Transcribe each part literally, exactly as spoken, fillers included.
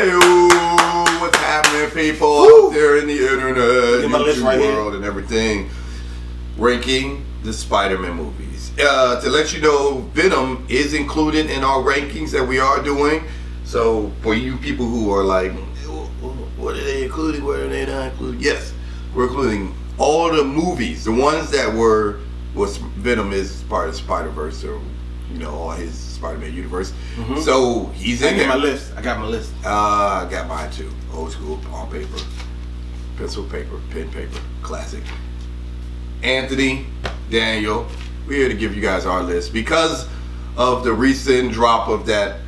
Hey, ooh, what's happening, people? Woo. Out there in the internet, get my list right world, here. And everything. Ranking the Spider-Man movies. Uh, to let you know, Venom is included in our rankings that we are doing. So for you people who are like, what are they including? What are they not including? Yes, we're including all the movies, the ones that were was Venom is part of Spider-Verse, or you know, all his Spider-Man universe. Mm-hmm. So he's in there. My list. I got my list. Uh, I got mine too. Old school, on paper, pencil, paper, pen, paper, classic. Anthony, Daniel, we're here to give you guys our list because of the recent drop of that,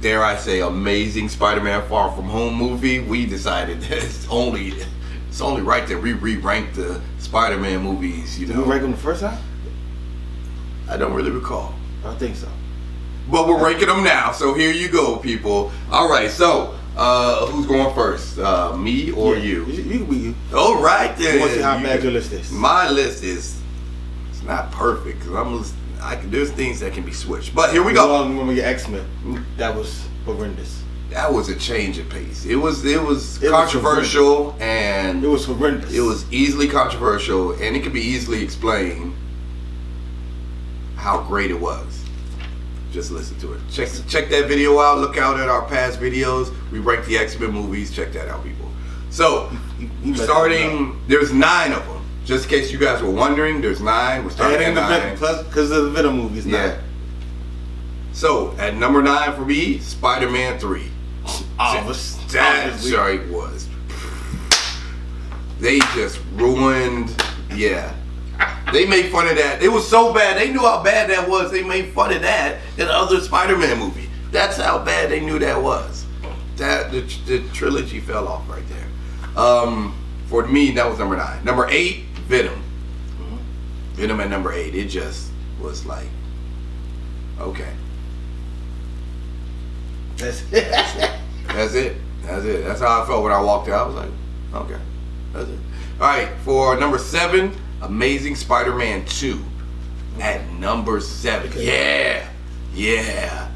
dare I say, amazing Spider-Man Far From Home movie. We decided that it's only it's only right that we re-rank the Spider-Man movies. You know, did we rank them the first time? I don't really recall. I don't think so. But we're ranking them now, so here you go, people. All right, so. Uh, who's going first? Uh, me or yeah, you? You can be you. All right then. You want to see how you, bad your list is? My list is it's not perfect because I'm I can there's things that can be switched. But here we go. Well, remember your X-Men? That was horrendous. That was a change of pace. It was it was it controversial was and it was horrendous. It was easily controversial and it could be easily explained how great it was. Just listen to it. Check check that video out. Look out at our past videos. We rank the X-Men movies. Check that out, people. So, starting, there's nine of them. Just in case you guys were wondering, there's nine. We're starting and at nine. Plus, because of the Venom movies, nine. Yeah. So, at number nine for me, Spider-Man three. Oh, that sorry was. They just ruined, yeah. They made fun of that. It was so bad. They knew how bad that was. They made fun of that in the other Spider-Man movie. That's how bad they knew that was. That the, the trilogy fell off right there. Um, for me, that was number nine. Number eight, Venom. Venom at number eight. It just was like, okay. That's it. That's it. That's it. That's it. That's how I felt when I walked out. I was like, okay, that's it. All right, for number seven. Amazing Spider-Man two at number seven. Yeah, yeah,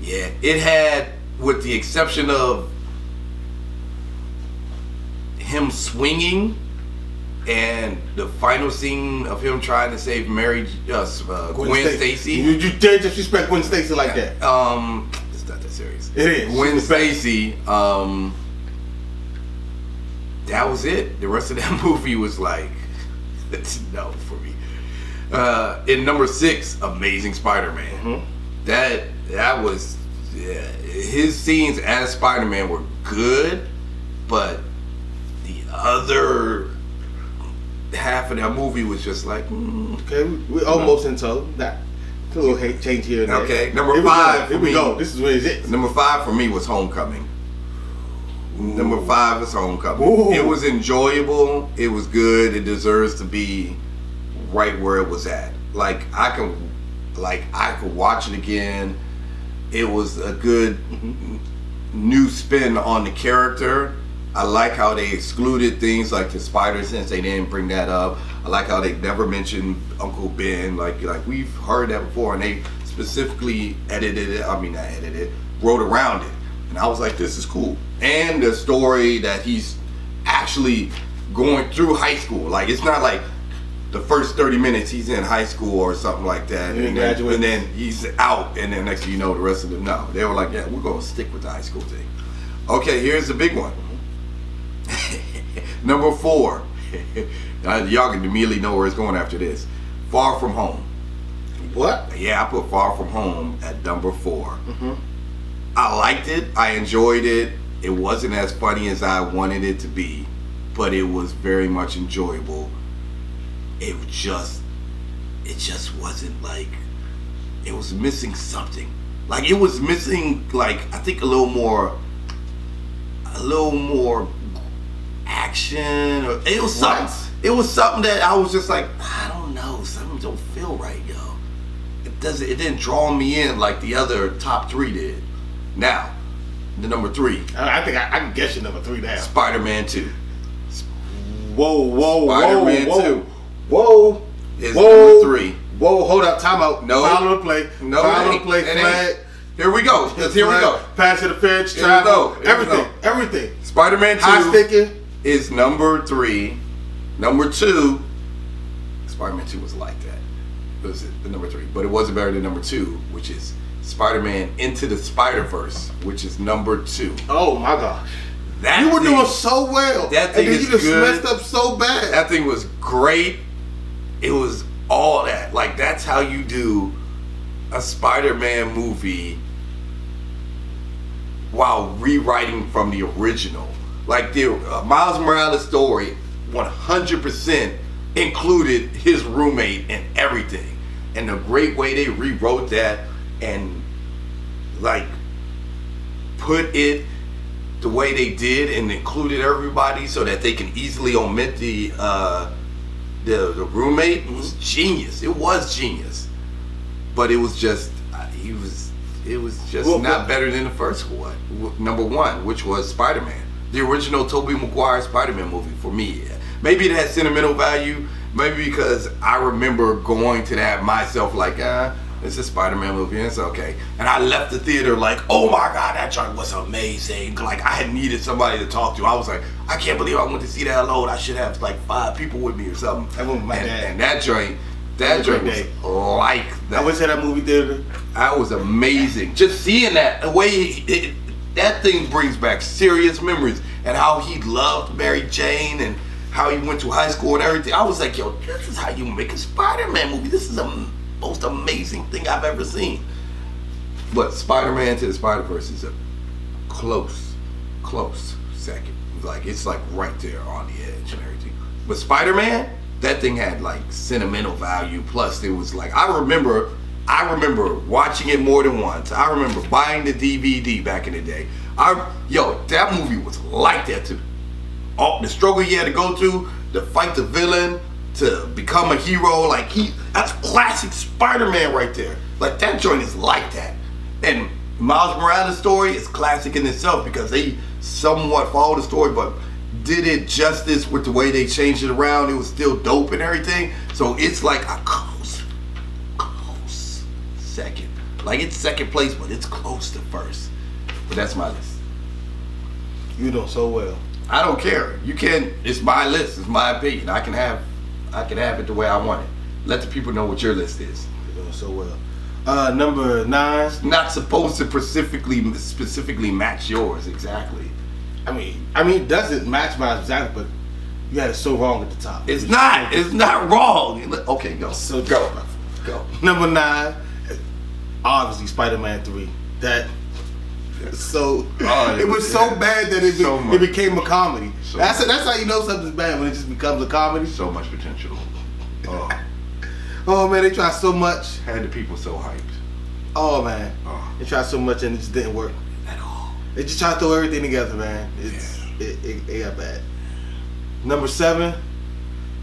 yeah. It had, with the exception of him swinging and the final scene of him trying to save Mary uh, uh, Gwen, Gwen Stacy. You, you dare disrespect Gwen Stacy like that? Um, it's not that serious. It is. Gwen Stacy. Um, that was it. The rest of that movie was like. That's no for me. Uh, in number six, Amazing Spider-Man. Mm-hmm. That that was yeah, his scenes as Spider-Man were good, but the other half of that movie was just like mm, okay, we are almost know. In tow. That a little hate change here. And okay, there. Number here five. Here we go. This is where it's it. Number five for me was Homecoming. Ooh. Number five is Homecoming. Ooh. It was enjoyable. It was good. It deserves to be right where it was at. Like I can, like I could watch it again. It was a good new spin on the character. I like how they excluded things like the spider sense. They didn't bring that up. I like how they never mentioned Uncle Ben. Like like we've heard that before, and they specifically edited it. I mean, not edited, wrote around it. And I was like, this is cool. And the story that he's actually going through high school. Like, it's not like the first thirty minutes he's in high school or something like that. And, and, then, and then he's out. And then next thing you know, the rest of them, no. They were like, yeah, we're going to stick with the high school thing. Okay, here's the big one. Number four. Y'all can immediately know where it's going after this. Far From Home. What? Yeah, I put Far From Home at number four. Mm-hmm. I liked it. I enjoyed it. It wasn't as funny as I wanted it to be, but it was very much enjoyable. It just, it just wasn't like, it was missing something. Like it was missing, like I think a little more, a little more action. Or it was something. What? It was something that I was just like, I don't know. Something don't feel right, yo. It doesn't. It didn't draw me in like the other top three did. Now, the number three. I think I, I can guess your number three now. Spider-Man two. Whoa, whoa, Spider-Man whoa, two. Whoa, whoa. Is whoa, number three. Whoa, hold up, time out. No. Follow the play. No, follow the play. Flag. Here we go. Here we go. Pass to the fence, travel, everything, everything. Spider-Man two high sticking is number three. Number two, Spider-Man two was like that. It was the number three, but it wasn't better than number two, which is Spider-Man Into the Spider-Verse, which is number two. Oh my gosh. That you were thing, doing so well. That thing and then is you just good. messed up so bad. That thing was great. It was all that. Like, that's how you do a Spider-Man movie while rewriting from the original. Like, the uh, Miles Morales story one hundred percent included his roommate and everything. And the great way they rewrote that and, like, put it the way they did and included everybody so that they can easily omit the uh, the, the roommate, it was genius. It was genius. But it was just, he was, it was just well, not well, better than the first one. Number one, which was Spider-Man. The original Tobey Maguire Spider-Man movie for me. Maybe it had sentimental value. Maybe because I remember going to that myself like, ah, it's a Spider-Man movie and it's okay. And I left the theater like, oh my God, that joint was amazing. Like, I had needed somebody to talk to. I was like, I can't believe I went to see that alone. I should have like five people with me or something. I went with my and, dad. And that joint, That drink was like that. I was at that movie theater. That was amazing. Just seeing that, the way it, it, that thing brings back serious memories, and how he loved Mary Jane and how he went to high school and everything. I was like, yo, this is how you make a Spider-Man movie. This is the most amazing thing I've ever seen. But Spider-Man to the Spider-Verse is a close, close second. Like, it's like right there on the edge and everything. But Spider-Man, that thing had like sentimental value. Plus, it was like, I remember, I remember watching it more than once. I remember buying the D V D back in the day. I, yo, that movie was like that too. All the struggle he had to go to, to fight the villain, to become a hero. Like, he, that's classic Spider-Man right there. Like, that joint is like that. And Miles Morales' story is classic in itself because they somewhat follow the story, but did it justice with the way they changed it around. It was still dope and everything. So it's like a close, close second. Like, it's second place, but it's close to first. But that's my list. You know so well. I don't care. You can. It's my list. It's my opinion. I can have, I can have it the way I want it. Let the people know what your list is. You know so well. Uh, number nine. It's not supposed to specifically, specifically match yours exactly. I mean, I mean, it doesn't match my exact, but you had it so wrong at the top. It's not. It's not wrong. Okay, go. So go. Go. Number nine, obviously Spider-Man three. That is so oh, it, it was, was so bad that it, so it became a comedy. So that's a, that's how you know something's bad, when it just becomes a comedy. So much potential. Oh, oh man, they tried so much. Had the people so hyped. Oh man, oh. They tried so much and it just didn't work. They just try to throw everything together, man. It's, yeah. it, it, it got bad. Number seven,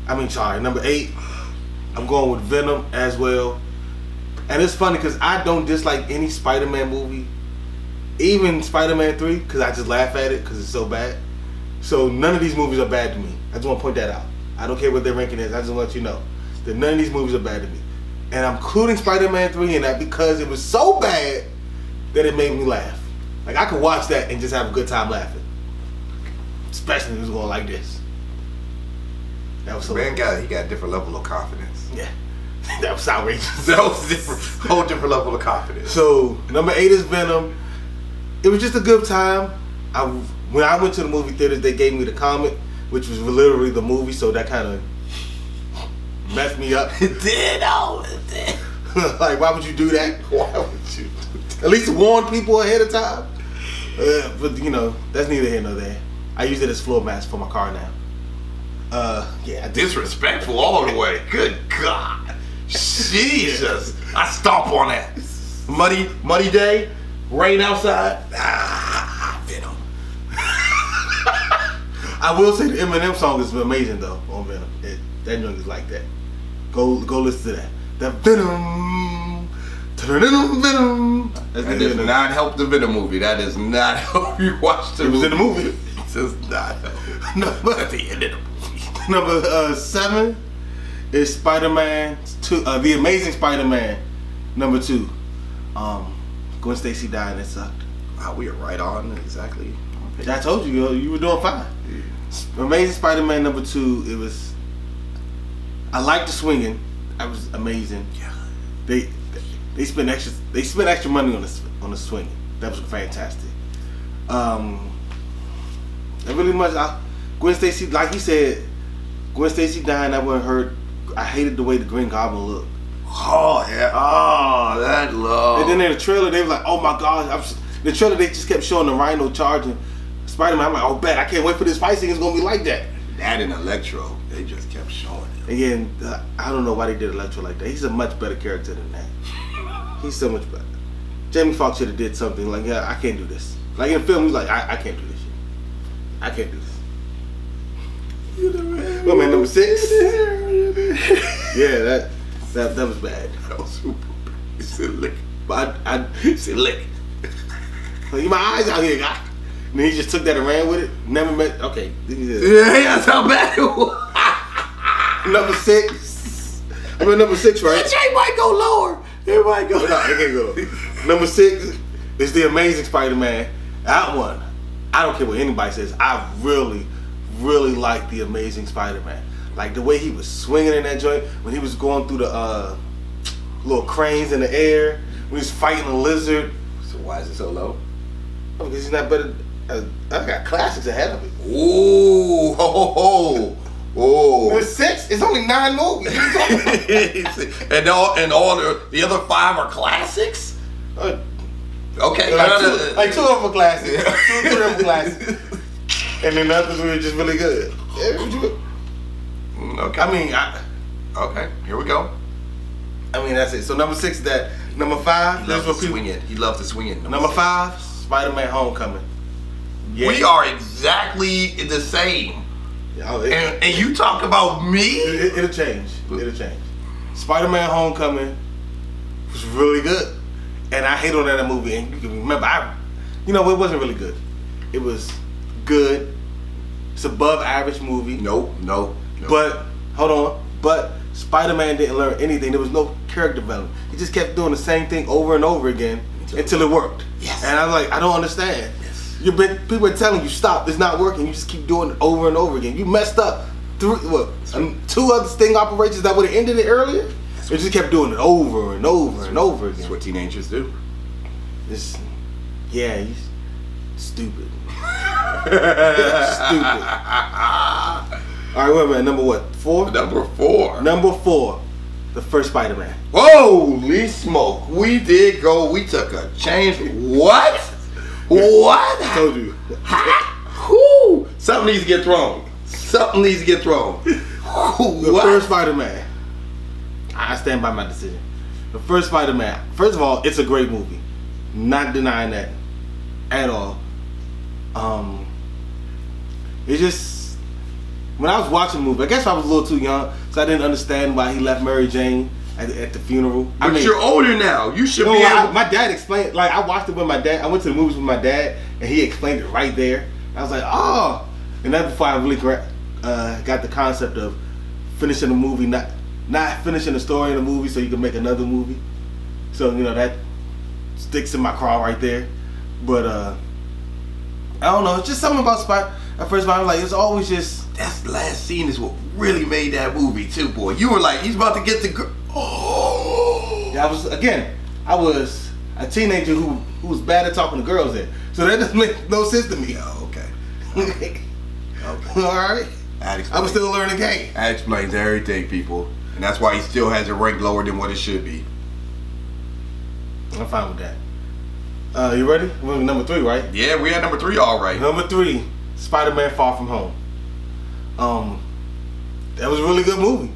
I mean, sorry, number eight, I'm going with Venom as well. And it's funny because I don't dislike any Spider-Man movie, even Spider-Man three, because I just laugh at it because it's so bad. So none of these movies are bad to me. I just want to point that out. I don't care what their ranking is. I just want to let you know that none of these movies are bad to me. And I'm including Spider-Man three in that because it was so bad that it made me laugh. Like, I could watch that and just have a good time laughing. Especially if it was going like this. That was so man, got, he got a different level of confidence. Yeah. That was outrageous. That was different. Whole different level of confidence. So, number eight is Venom. It was just a good time. I, when I went to the movie theaters, they gave me the comic, which was literally the movie, so that kind of messed me up. It did. Oh, it did. Like, why would you do that? Why would you do that? At least warn people ahead of time. Uh, but you know, that's neither here nor there. I use it as floor mats for my car now. Uh, yeah, disrespectful all the way. Good God, Jesus! I stomp on that. Muddy, muddy day, rain outside. Ah, Venom. I will say the Eminem song is amazing though on Venom. It, that joint is like that. Go, go listen to that. That Venom. Venom. That does Venom. Not help the Venom movie. That does not help you watch the it movie. It was in the movie. It does not help. Number, at the end of the movie. Number uh, seven is Spider-Man two, uh, The Amazing Spider-Man, number two. Um, Gwen Stacy died and it sucked. Wow, we are right on exactly. I told you, you were doing fine. Yeah. Amazing Spider-Man number two. It was. I liked the swinging. That was amazing. Yeah. They they spent extra they spent extra money on the on the swinging. That was fantastic. Um. Really much. I, Gwen Stacy, like you said, Gwen Stacy dying. That wasn't hurt. I hated the way the Green Goblin looked. Oh yeah. Oh, that love. And then in the trailer, they were like, "Oh my gosh!" I'm just, the trailer they just kept showing the Rhino charging Spider-Man. I'm like, oh, bet I can't wait for this fight scene. It's gonna be like that. That and Electro, they just kept showing him. Again, uh, I don't know why they did Electro like that. He's a much better character than that. He's so much better. Jamie Foxx should have did something like, yeah, I can't do this. Like in the film, he's like, I, I can't do this shit. I can't do this. Well, man, number six. Yeah, that that that was bad. That was super bad. It's a lick. But I, it's a lick. Like, my eyes out here, God. And then he just took that and ran with it. Never met. Okay. Yeah, that's how bad it was. Number six. I mean, number six, right? It might go lower. It might go. No, it can't go lower. Number six is The Amazing Spider-Man. That one, I don't care what anybody says. I really, really like The Amazing Spider-Man. Like the way he was swinging in that joint when he was going through the uh, little cranes in the air. When he was fighting a lizard. So why is it so low? Oh, because he's not better. I got classics ahead of it. Ooh, ho, ho, ho. There's six. It's only nine movies. and all, and all the, the other five are classics? Uh, okay. Like two, uh, like two of them are classics. Yeah. Two of them are classics. And then the others were just really good. Okay. I mean, I, okay. Here we go. I mean, that's it. So number six is that. Number five. He loves to swing it. He loves to swing it. Number, number five, Spider-Man Homecoming. Yeah. We are exactly the same. Oh, it, and, and you talk about me? It, it'll change. It'll change. Spider-Man Homecoming was really good. And I hate on that movie. And you can remember, I, you know, it wasn't really good. It was good. It's above average movie. Nope, nope. nope. But, hold on. But Spider-Man didn't learn anything. There was no character development. He just kept doing the same thing over and over again until, until it worked. Yes. And I'm like, I don't understand. You've been, people are telling you stop. It's not working. You just keep doing it over and over again. You messed up three, what, two other sting operations that would have ended it earlier. You just kept doing it over and over that's and over again. That's what teenagers do. It's, yeah, you stupid. Stupid. All right, wait a minute. Number what? Four. Number four. Number four. The first Spider-Man. Holy smoke! We did go. We took a change. What? What? I told you. Who? Something needs to get thrown. Something needs to get thrown. The first Spider-Man. I stand by my decision. The first Spider-Man. First of all, it's a great movie. Not denying that at all. Um, it's just when I was watching the movie, I guess I was a little too young, so I didn't understand why he left Mary Jane At, at the funeral. But I mean, you're older now. You should no, be able I, My dad explained, like I watched it with my dad. I went to the movies with my dad and he explained it right there. I was like, oh. And that's before I really uh, got the concept of finishing the movie, not not finishing the story in the movie so you can make another movie. So, you know, that sticks in my craw right there. But uh I don't know, it's just something about Spider. At first, I was like, it's always just that's the last scene is what really made that movie too, boy. You were like, he's about to get the girl. Oh. Yeah, I was again. I was a teenager who who was bad at talking to girls then, so that doesn't make no sense to me. Oh, okay. Okay. Okay. All right. I was still learning the game. That explains everything, people, and that's why he still has a rank lower than what it should be. I'm fine with that. Uh, you ready? We're at number three, right? Yeah, we at number three. All right. Number three, Spider-Man: Far From Home. Um, that was a really good movie.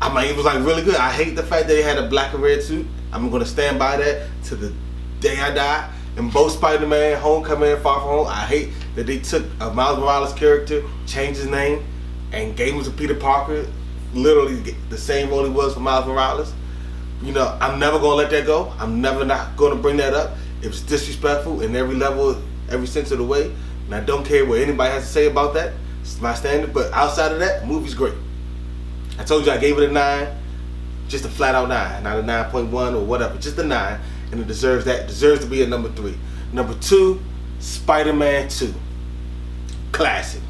I mean, it was like really good. I hate the fact that they had a black and red suit. I'm gonna stand by that to the day I die. And both Spider-Man, Homecoming and Far From Home, I hate that they took a Miles Morales character, changed his name, and gave him to Peter Parker, literally the same role he was for Miles Morales. You know, I'm never gonna let that go. I'm never not gonna bring that up. It was disrespectful in every level, every sense of the way. And I don't care what anybody has to say about that. It's my standard, but outside of that, the movie's great. I told you I gave it a nine, just a flat out nine, not a nine point one or whatever, just a nine. and it deserves that. It deserves to be a number three. Number two, Spider-Man two. Classic.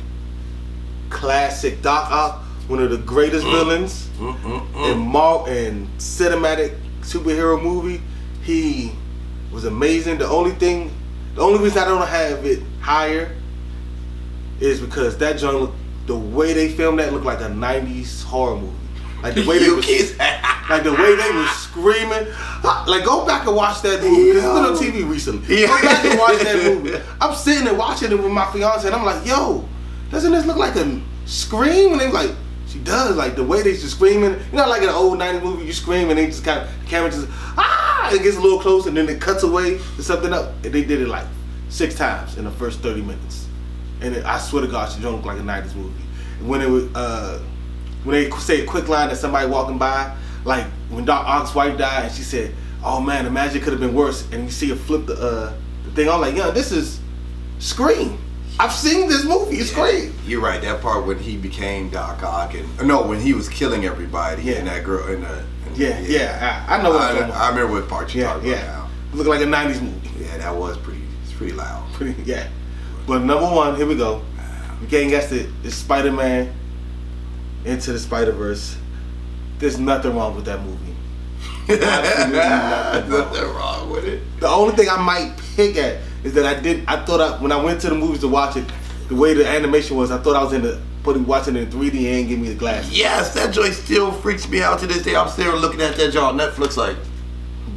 Classic. Doc Ock, one of the greatest mm. villains mm, mm, mm. in Marvel and cinematic superhero movie. He was amazing. The only thing, the only reason I don't have it higher is because that joint, the way they filmed that, looked like a nineties horror movie. Like the way they was, like the way they was screaming. Like, go back and watch that movie. It's been on T V recently. Yeah. Go back and watch that movie. I'm sitting there watching it with my fiance, and I'm like, yo, doesn't this look like a scream? And they like, she does. Like the way they just screaming. You know, like in an old nineties movie, you scream and they just kind of camera just ah. It gets a little close and then it cuts away to something up. And they did it like six times in the first thirty minutes. And it, I swear to God, she don't look like a nineties movie. When it was, uh, when they say a quick line to somebody walking by, like when Doc Ock's wife died, and she said, "Oh man, imagine it could have been worse." And you see her flip the, uh, the thing. I'm like, "Yo, this is Scream. I've seen this movie. It's yeah, great." You're right. That part when he became Doc Ock, and no, when he was killing everybody, yeah. and that girl, and, uh, and yeah, yeah, yeah, I, I know. What I, I remember what part you yeah, talking yeah. about. Now. Looked like a nineties movie. Yeah, that was pretty. It's pretty loud. Pretty, yeah. But number one, here we go. You can't guess it. It's Spider-Man Into the Spider-Verse. There's nothing wrong with that movie. Absolutely nothing, wrong. nothing wrong with it. The only thing I might pick at is that I did. I thought I, when I went to the movies to watch it, the way the animation was, I thought I was in the putting watching it in three D and it didn't give me the glasses. Yes, that joint still freaks me out to this day. I'm still looking at that joint on Netflix like.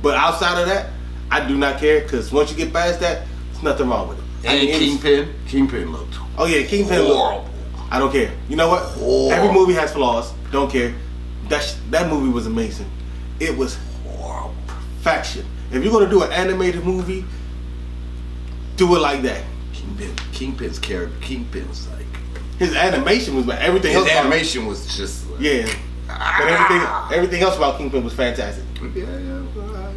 But outside of that, I do not care because once you get past that, there's nothing wrong with it. And I mean, Kingpin. Kingpin looked. Oh yeah, Kingpin horrible. Looked. I don't care. You know what? Horrible. Every movie has flaws. Don't care. That sh that movie was amazing. It was horrible. Perfection. If you're gonna do an animated movie, do it like that. Kingpin. Kingpin's character. Kingpin's like. His animation was like everything. His else animation about, was just. Like, yeah. Ah. But everything, everything else about Kingpin was fantastic. Yeah, yeah.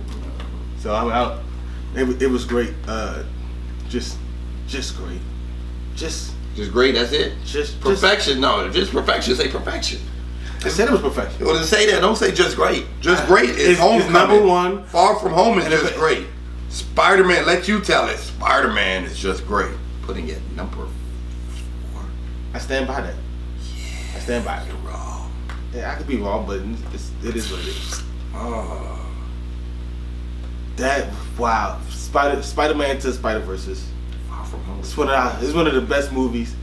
So I, I it, it was great. Uh, just. Just great. Just Just great, that's it? Just perfection. Just, no, if it's perfection, say perfection. I said it was perfection. Well, then say that. Don't say just great. Just great is Homecoming. Number one. Far From Home is just great. Spider-Man, let you tell it. Spider-Man is just great. Putting it number four. I stand by that. Yeah, I stand by it. You're wrong. Yeah, I could be wrong, but it's, it is what it is. Oh. That, wow. Spider, Spider-Man to Spider-Verse. It's one, of the, it's one of the best movies.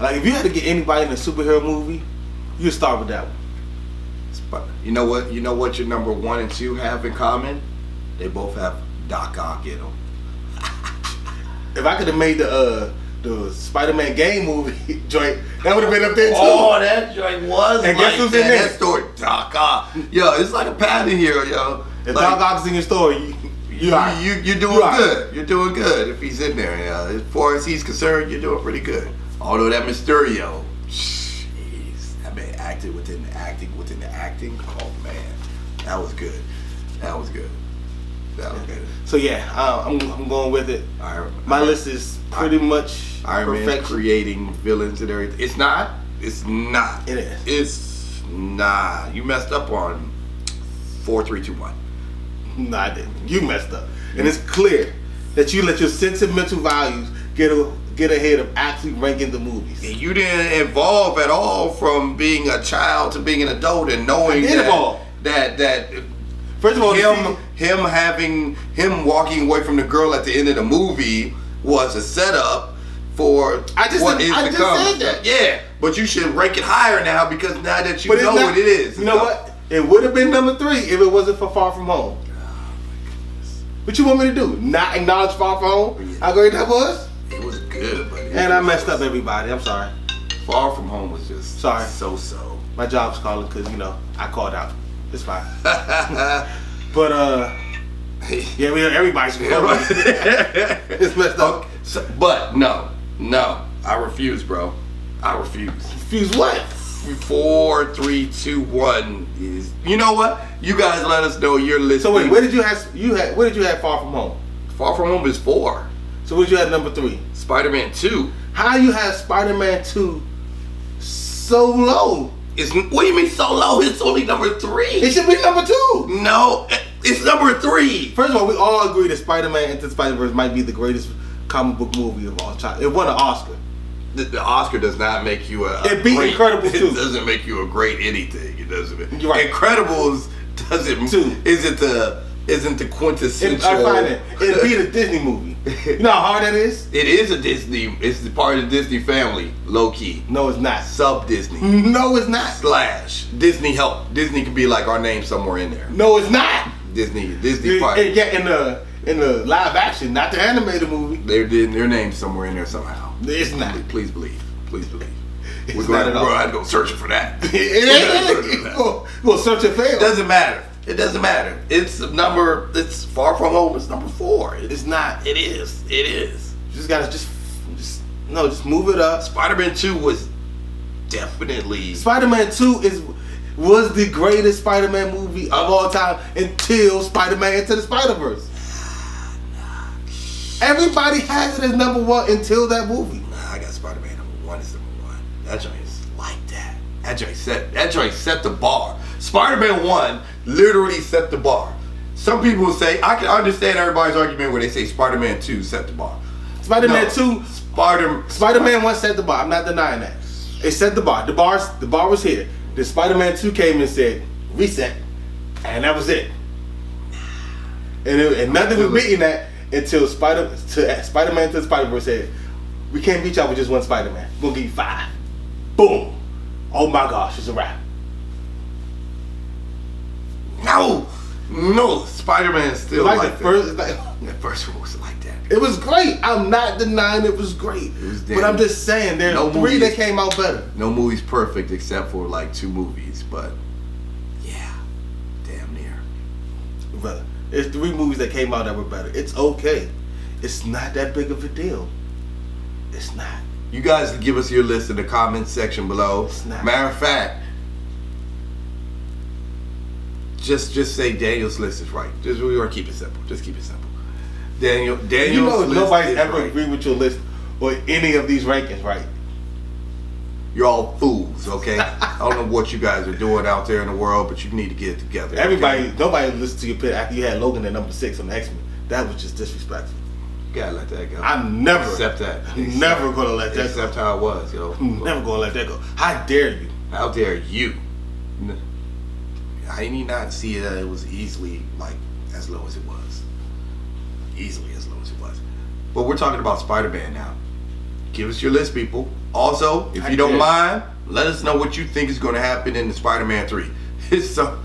Like, if you had to get anybody in a superhero movie, you'd start with that one. You know what? You know what your number one and two have in common? They both have Doc Ock in them. If I could have made the uh, the Spider-Man game movie joint, that would have been up there too. Oh, that joint was. And like guess who's that, in there? That story, Doc Ock. Yo, it's like a pattern here, yo. If like, Doc Ock's in your story. You, You, you, you're doing right. good. You're doing good if he's in there. Yeah. As far as he's concerned, you're doing pretty good. Although that Mysterio, jeez, that man acted within the acting, within the acting. Oh, man. That was good. That was good. That was good. So, yeah, uh, I'm, I'm going with it. Iron, My Iron, list is pretty Iron, much Iron perfection. Man creating villains and everything. It's not. It's not. It is. It's not. You messed up on four, three, two, one. No, I didn't. You messed up. And it's clear that you let your sentimental values get a, get ahead of actually ranking the movies. And you didn't evolve at all from being a child to being an adult and knowing that, that that first of all him him having him walking away from the girl at the end of the movie was a setup for I just what is I to just come. Said that. Yeah, but you should rank it higher now because now that you but know not, what it is. You know so, what? It would have been number three if it wasn't for Far From Home. What you want me to do? Not acknowledge Far From Home? How great that was? It was good, buddy. And I messed up everybody. I'm sorry. Far From Home was just sorry. So-so. My job's calling because, you know, I called out. It's fine. But, uh, yeah, we everybody's calling. It's messed up. Okay. So, but, no. No. I refuse, bro. I refuse. Refuse what? Four, three, two, one is. You know what? You guys let us know your list. So wait, where did you have you had? Where did you have Far From Home? Far From Home is four. So where did you have number three? Spider-Man Two. How you have Spider-Man Two so low? It's what do you mean so low? It's only number three. It should be number two. No, It's number three. First of all, we all agree that Spider-Man Into the Spider-Verse might be the greatest comic book movie of all time. It won an Oscar. The, the Oscar does not make you a. It beat Incredibles two. It doesn't make you a great anything. It doesn't. You're right. Incredibles doesn't. Two. Isn't the isn't the quintessential. It, I find it. It beat a Disney movie. You know how hard that is. It is a Disney. It's the part of the Disney family. Low key. No, it's not. Sub Disney. No, it's not. Slash Disney help. Disney could be like our name somewhere in there. No, it's not. Disney. Disney part. Yeah, in the in the live action, not the animated movie. They did their name somewhere in there somehow. It's not. Please believe. Please believe. It's We're going, not at all. Bro, I had to go searching for that. It ain't. We'll, we'll search and fail. It doesn't matter. It doesn't matter. It's number. It's Far From Home. It's number four. It's not. It is. It is. You just gotta just, just no. Just move it up. Spider-Man two was definitely. Spider-Man two is was the greatest Spider-Man movie of all time until Spider-Man Into the Spider-Verse. Everybody has it as number one until that movie. Nah, I got Spider-Man number one is number one. That joint is like that. That joint set. That joint set the bar. Spider-Man one literally set the bar. Some people say I can understand everybody's argument where they say Spider-Man two set the bar. Spider-Man no, two, Spider Spider-Man one set the bar. I'm not denying that. It set the bar. The bars, the bar was here. Then Spider-Man two came and said reset, and that was it. And, it, and nothing was beating that. Until Spider to Spider-Man to the Spider-Verse said, we can't beat y'all with just one Spider-Man. We're gonna give you five. Boom. Oh my gosh, it's a wrap. No! No, Spider-Man still like, like the first like, the first one was like that. It was great. I'm not denying it was great. It was but I'm just saying there's no three movies, that came out better. No movie's perfect except for like two movies, but yeah. Damn near. Brother. There's three movies that came out that were better. It's okay. It's not that big of a deal. It's not. You guys can give us your list in the comments section below. It's not. Matter of fact, just just say Daniel's list is right. Just we are keep it simple. Just keep it simple. Daniel, Daniel's you know, list nobody's is ever right. Agreed with your list or any of these rankings, right? You're all fools, okay? I don't know what you guys are doing out there in the world, but you need to get it together. Everybody, okay? Nobody listened to your pick after you had Logan at number six on the X-Men. That was just disrespectful. You gotta let that go. I'm never. Accept that. I'm never gonna let that go. Accept how it was, yo. I'm never gonna let that go. How dare you? How dare you? I need not see that it was easily, like, as low as it was. Easily as low as it was. But we're talking about Spider-Man now. Give us your list, people. Also, if you don't mind, let us know what you think is going to happen in the Spider-Man three. It's so,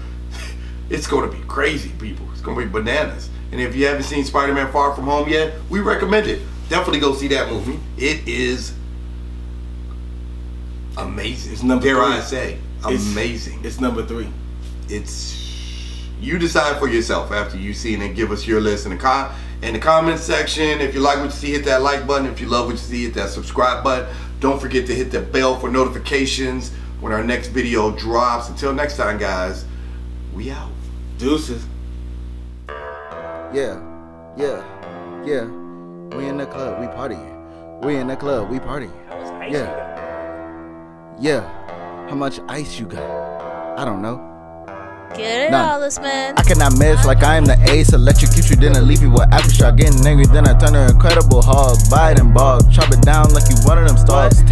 it's going to be crazy, people. It's going to be bananas. And if you haven't seen Spider-Man Far From Home yet, we recommend it. Definitely go see that movie. It is amazing. It's number Dare three. I say, amazing. It's, it's number three. It's you decide for yourself after you've seen it. Give us your list in the com in the comments section. If you like what you see, hit that like button. If you love what you see, hit that subscribe button. Don't forget to hit the bell for notifications when our next video drops. Until next time, guys, we out. Deuces. Yeah, yeah, yeah. We in the club, we partying. We in the club, we partying. How much ice yeah. you got? Yeah. How much ice you got? I don't know. Get it nah. all this man. I cannot miss like I am the ace. Electrocute you, then I leave you with after shot. Getting angry, then I turn her incredible hog. Bite and bog, chop it down like you one of them stars.